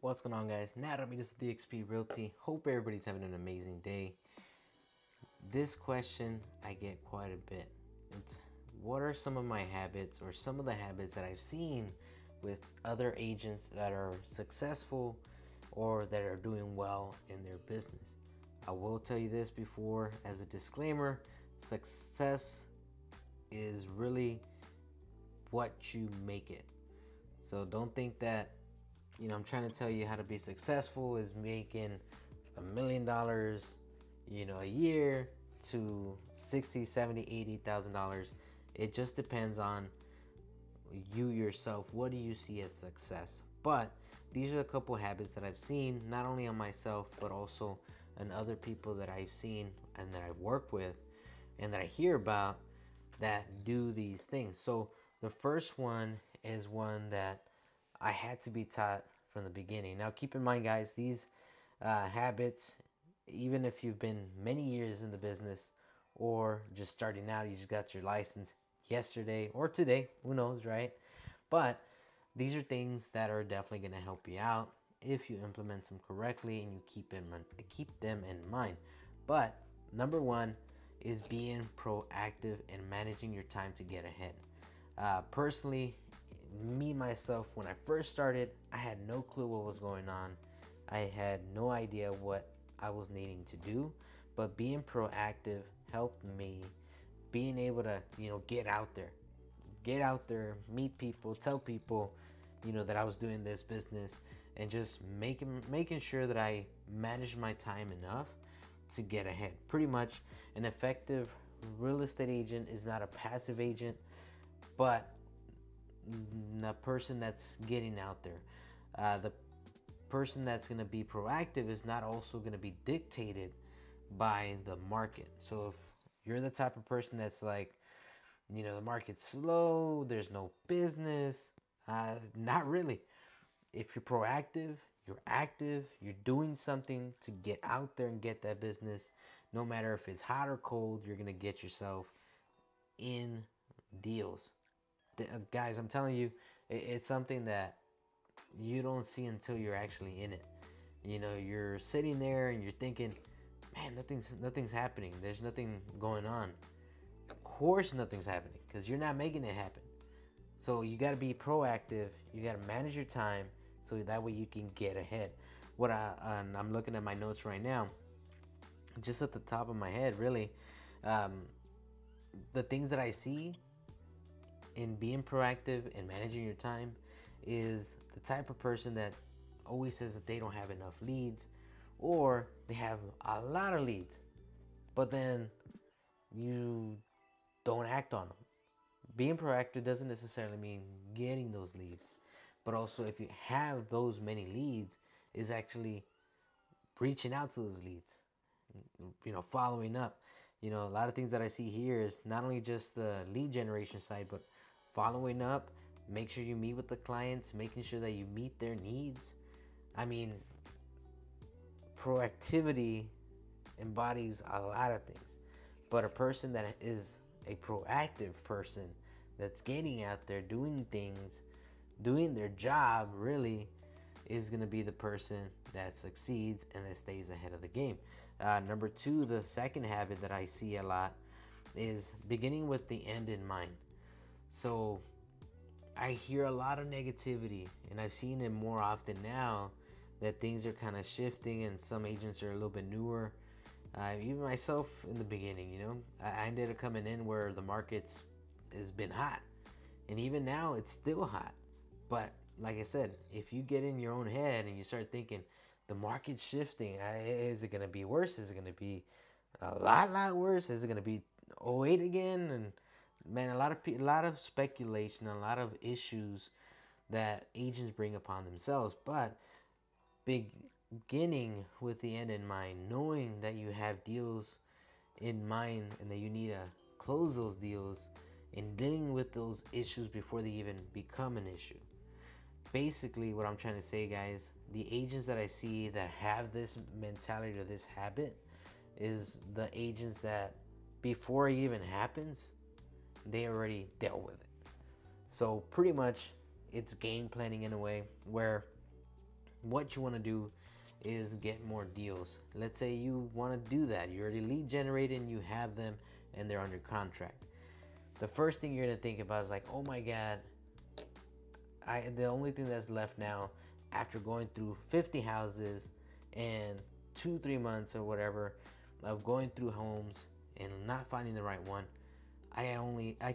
What's going on, guys? Nat Ramirez with eXp Realty. Hope everybody's having an amazing day. This question I get quite a bit. It's what are some of my habits or some of the habits that I've seen with other agents that are successful or that are doing well in their business. I will tell you this before as a disclaimer, success is really what you make it. So don't think that I'm trying to tell you how to be successful is making $1 million, a year to $60,000, $70,000, $80,000. It just depends on you yourself. What do you see as success? But these are a couple habits that I've seen, not only on myself, but also on other people that I've seen and that I've worked with and that I hear about that do these things. So the first one is one that I had to be taught from the beginning. Now keep in mind, guys, these habits, even if you've been many years in the business or just starting out, you just got your license yesterday or today, who knows, right? But these are things that are definitely gonna help you out if you implement them correctly and you keep them in mind. But number one is being proactive and managing your time to get ahead. Personally, me, myself, when I first started, I had no clue what was going on. I had no idea what I was needing to do, but being proactive helped me being able to, get out there, meet people, tell people, that I was doing this business and just making sure that I managed my time enough to get ahead. Pretty much an effective real estate agent is not a passive agent, but the person that's getting out there, the person that's going to be proactive is not also going to be dictated by the market. So if you're the type of person that's like, the market's slow, there's no business, not really. If you're proactive, you're active, you're doing something to get out there and get that business, no matter if it's hot or cold, you're going to get yourself in deals. Guys, I'm telling you, it's something that you don't see until you're actually in it. You're sitting there and you're thinking, man, nothing's happening. There's nothing going on. Of course nothing's happening because you're not making it happen. So you got to be proactive. You got to manage your time so that way you can get ahead. And I'm looking at my notes right now, just at the top of my head, really. The things that I see in being proactive and managing your time is the type of person that always says that they don't have enough leads, or they have a lot of leads, but then you don't act on them. Being proactive doesn't necessarily mean getting those leads, but also if you have those many leads, is actually reaching out to those leads, following up. A lot of things that I see here is not only just the lead generation side, but following up, make sure you meet with the clients, making sure that you meet their needs. I mean, proactivity embodies a lot of things, but a person that is a proactive person that's getting out there, doing things, doing their job really is going to be the person that succeeds and that stays ahead of the game. Number two, the second habit that I see a lot is beginning with the end in mind. So I hear a lot of negativity, and I've seen it more often now that things are kind of shifting and some agents are a little bit newer. Even myself in the beginning, I ended up coming in where the market's has been hot, and even now it's still hot. But like I said, if you get in your own head and you start thinking the market's shifting, is it going to be worse? Is it going to be a lot worse? Is it going to be 08 again? And man, a lot of speculation, a lot of issues that agents bring upon themselves. But beginning with the end in mind, knowing that you have deals in mind and that you need to close those deals and dealing with those issues before they even become an issue. Basically, what I'm trying to say, guys, the agents that I see that have this mentality or this habit is the agents that before it even happens, they already dealt with it. So pretty much it's game planning in a way where what you want to do is get more deals. Let's say you want to do that. You already lead generated and you have them and they're under contract. The first thing you're going to think about is like, oh my God, the only thing that's left now after going through 50 houses and 2-3 months or whatever of going through homes and not finding the right one, I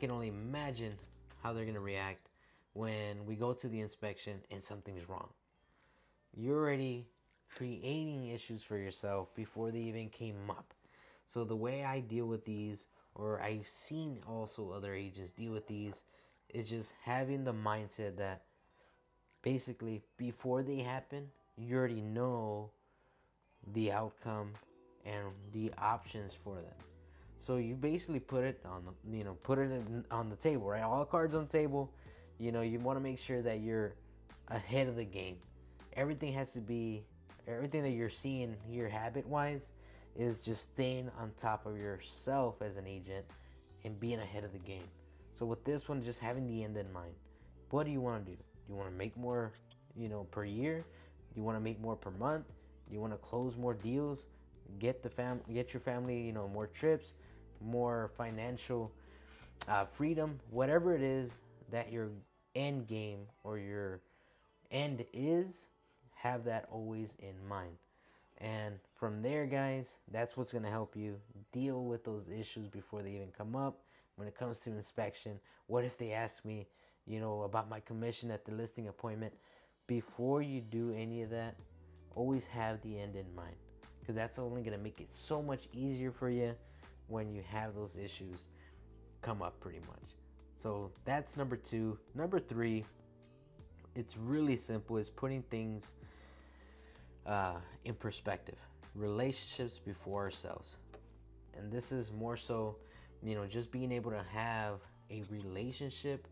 can only imagine how they're going to react when we go to the inspection and something's wrong. You're already creating issues for yourself before they even came up. So the way I deal with these, or I've seen also other agents deal with these, is just having the mindset that basically before they happen, you already know the outcome and the options for them. So you basically put it on the, put it on the table, right? All cards on the table. You want to make sure that you're ahead of the game. Everything has to be, everything that you're seeing here habit-wise is just staying on top of yourself as an agent and being ahead of the game. So with this one, just having the end in mind. What do you want to do? Do you want to make more, per year? Do you want to make more per month? Do you want to close more deals? Get your family, more trips, more financial freedom, whatever it is that your end game or your end is, have that always in mind. And from there, guys, that's what's going to help you deal with those issues before they even come up. When it comes to inspection, what if they ask me, about my commission at the listing appointment? Before you do any of that, always have the end in mind, because that's only going to make it so much easier for you when you have those issues come up pretty much. So that's number two. Number three, it's really simple, is putting things in perspective. Relationships before ourselves. And this is more so, just being able to have a relationship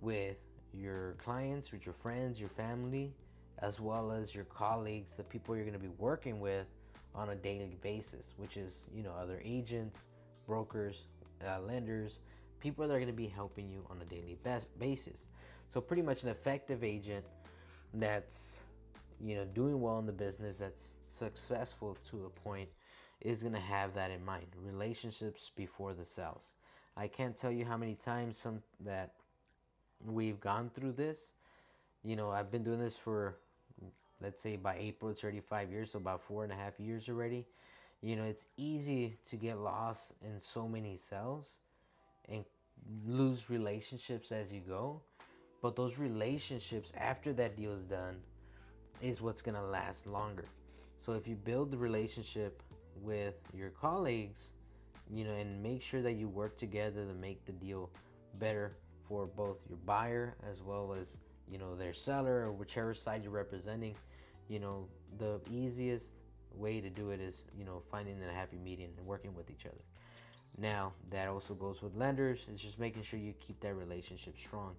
with your clients, with your friends, your family, as well as your colleagues, the people you're going to be working with on a daily basis, which is, other agents, brokers, lenders, people that are going to be helping you on a daily basis. So pretty much an effective agent that's, doing well in the business, that's successful to a point, is going to have that in mind. Relationships before the sales. I can't tell you how many times that we've gone through this. I've been doing this for, let's say by April, it's already 5 years, so about 4.5 years already. It's easy to get lost in so many sales and lose relationships as you go. But those relationships after that deal is done is what's going to last longer. So if you build the relationship with your colleagues, and make sure that you work together to make the deal better for both your buyer as well as, their seller, or whichever side you're representing, the easiest way to do it is, finding that happy medium and working with each other. Now, that also goes with lenders. It's just making sure you keep that relationship strong.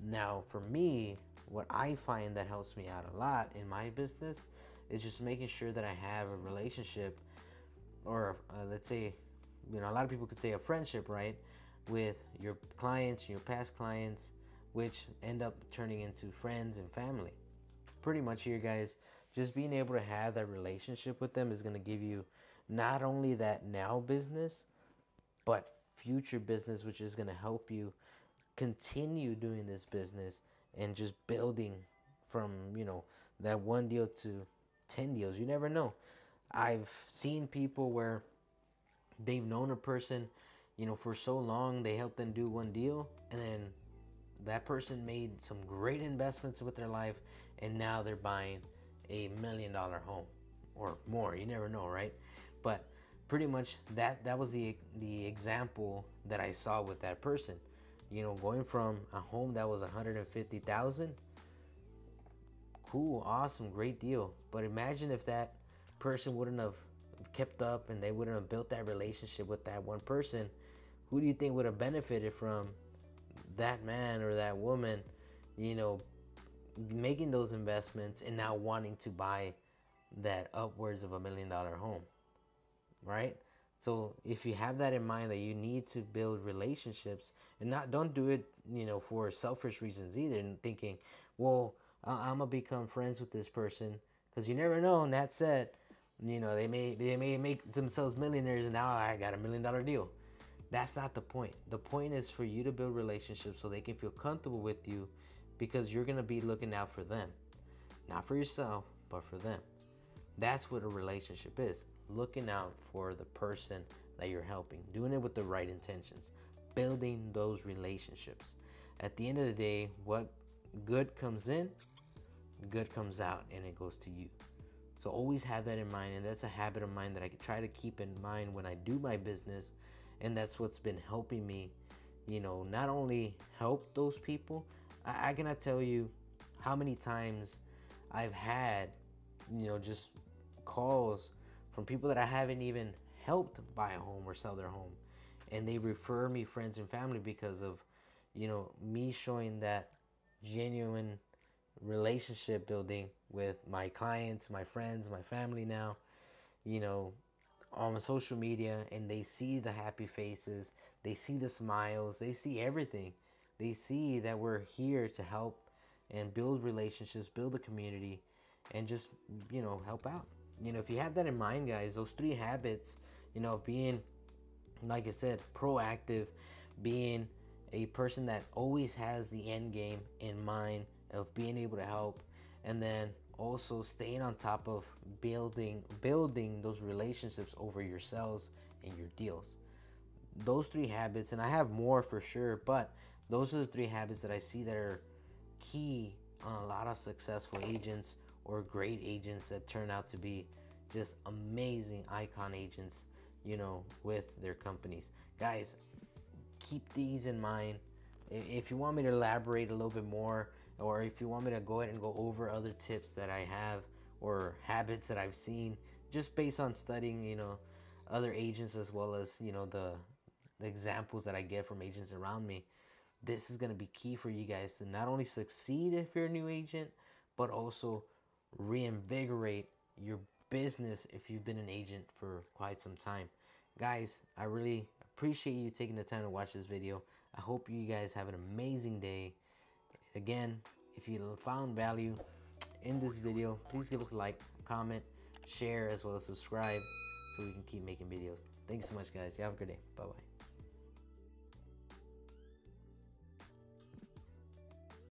Now, for me, what I find that helps me out a lot in my business is just making sure that I have a relationship, or let's say, a lot of people could say a friendship, right, with your clients, your past clients, which end up turning into friends and family. Pretty much here, guys, just being able to have that relationship with them is going to give you not only that now business, but future business, which is going to help you continue doing this business and just building from, that one deal to 10 deals. You never know. I've seen people where they've known a person, for so long, they helped them do one deal, and then that person made some great investments with their life, and now they're buying a $1 million home or more. You never know, right? But pretty much that was the example that I saw with that person, going from a home that was $150,000. Cool, awesome, great deal. But imagine if that person wouldn't have kept up and they wouldn't have built that relationship with that one person. Who do you think would have benefited from that man or that woman, making those investments and now wanting to buy that upwards of $1 million home? Right? So if you have that in mind, that you need to build relationships, and don't do it, for selfish reasons either, and thinking, well, I'm gonna become friends with this person, because you never know. And that's it. You know, they may make themselves millionaires, and now I got a $1 million deal. That's not the point. The point is for you to build relationships so they can feel comfortable with you, because you're gonna be looking out for them, not for yourself, but for them. That's what a relationship is: looking out for the person that you're helping, doing it with the right intentions, building those relationships. At the end of the day, what good comes in, good comes out, and it goes to you. So always have that in mind, and that's a habit of mine that I try to keep in mind when I do my business, and that's what's been helping me, you know, not only help those people. I cannot tell you how many times I've had, you know, just calls from people that I haven't even helped buy a home or sell their home, and they refer me friends and family because of, you know, me showing that genuine relationship building with my clients, my friends, my family now, you know, on social media. And they see the happy faces, they see the smiles, they see everything. They see that we're here to help and build relationships, build a community, and just, you know, help out. You know, if you have that in mind, guys, those three habits, you know, being, like I said, proactive, being a person that always has the end game in mind of being able to help, and then also staying on top of building those relationships over yourselves and your deals. Those three habits, and I have more for sure, but those are the three habits that I see that are key on a lot of successful agents or great agents that turn out to be just amazing icon agents, you know, with their companies. Guys, keep these in mind. If you want me to elaborate a little bit more, or if you want me to go ahead and go over other tips that I have or habits that I've seen just based on studying, you know, other agents, as well as, you know, the examples that I get from agents around me, this is going to be key for you guys to not only succeed if you're a new agent, but also reinvigorate your business if you've been an agent for quite some time. Guys, I really appreciate you taking the time to watch this video. I hope you guys have an amazing day. Again, if you found value in this video, please give us a like, comment, share, as well as subscribe, so we can keep making videos. Thanks so much, guys. You have a good day. Bye-bye.